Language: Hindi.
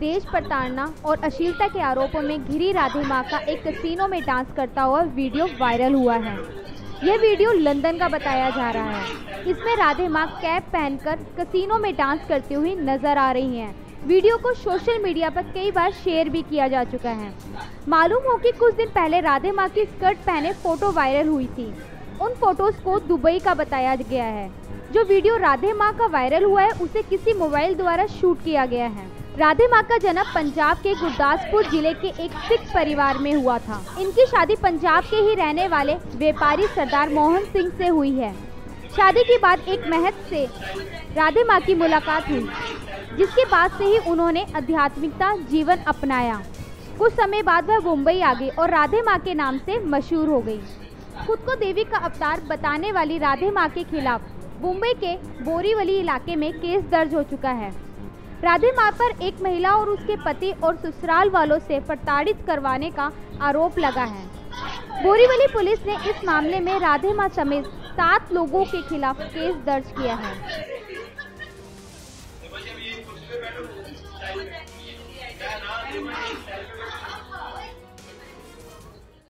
दहेज प्रताड़ना और अश्लीलता के आरोपों में घिरी राधे मां का एक कैसीनो में डांस करता हुआ वीडियो वायरल हुआ है। यह वीडियो लंदन का बताया जा रहा है। इसमें राधे मां कैप पहनकर कैसीनो में डांस करती हुई नजर आ रही हैं। वीडियो को सोशल मीडिया पर कई बार शेयर भी किया जा चुका है। मालूम हो कि कुछ दिन पहले राधे मां की स्कर्ट पहने फोटो वायरल हुई थी। उन फोटोज को दुबई का बताया गया है। जो वीडियो राधे मां का वायरल हुआ है उसे किसी मोबाइल द्वारा शूट किया गया है। राधे मां का जन्म पंजाब के गुरदासपुर जिले के एक सिख परिवार में हुआ था। इनकी शादी पंजाब के ही रहने वाले व्यापारी सरदार मोहन सिंह से हुई है। शादी के बाद एक महंत से राधे मां की मुलाकात हुई, जिसके बाद से ही उन्होंने आध्यात्मिकता जीवन अपनाया। कुछ समय बाद वह मुंबई आ गई और राधे मां के नाम से मशहूर हो गई। खुद को देवी का अवतार बताने वाली राधे मां के खिलाफ मुंबई के बोरीवली इलाके में केस दर्ज हो चुका है। राधे मां पर एक महिला और उसके पति और ससुराल वालों से प्रताड़ित करवाने का आरोप लगा है। बोरीवली पुलिस ने इस मामले में राधे मां समेत 7 लोगों के खिलाफ केस दर्ज किया है।